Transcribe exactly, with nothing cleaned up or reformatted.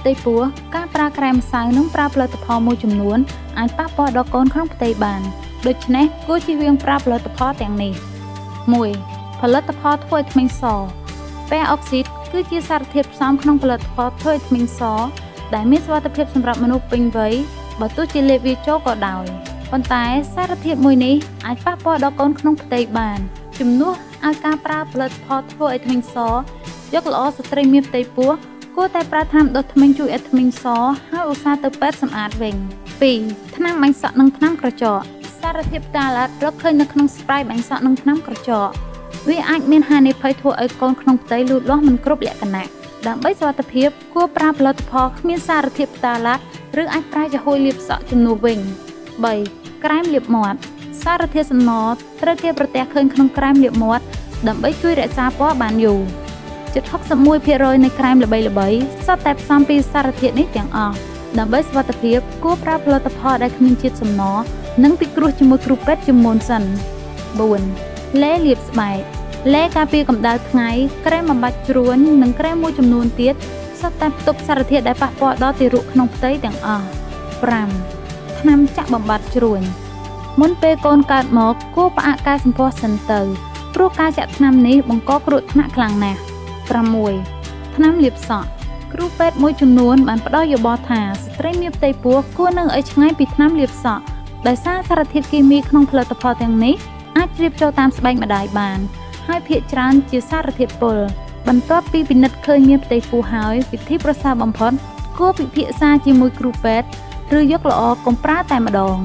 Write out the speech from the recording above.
ផ្ទៃ ពួរ ការប្រើក្រែមសៅនឹងប្រើផលិតផលមួយចំនួនអាចប៉ះពាល់ដល់កូនក្នុងផ្ទៃបានដូច្នេះគួរជៀសវាងប្រើផលិតផលធ្វើឲ្យធ្មេញស គួរតែប្រើថ្នាំដុសធ្មេញជួយឲ្យធ្មេញសហើយឧស្សាហ៍ទៅ เจ็ดสิบเอ็ดเปอร์เซ็นต์ ในครีมល្បីៗ ប្រាំមួយ ថ្នាំលាបសក់គ្រូពេទ្យមួយចំនួនបានផ្ដល់យោបល់ថាស្ត្រីមានផ្ទៃពោះគួរនឹងឲ្យឆ្ងាយពីថ្នាំលាបសក់ដោយសារសារធាតុគីមីក្នុងផលិតផលទាំងនេះអាចជ្រាបចូលតាមស្បែកម្ដាយបានហើយភាគច្រើនជាសារធាតុពុលបន្ទាប់ពីពិនិត្យឃើញមានផ្ទៃពោះហើយវិធីប្រសើរបំផុតគួរពិភាក្សាជាមួយគ្រូពេទ្យឬយកឡអកុំប្រើតែម្ដង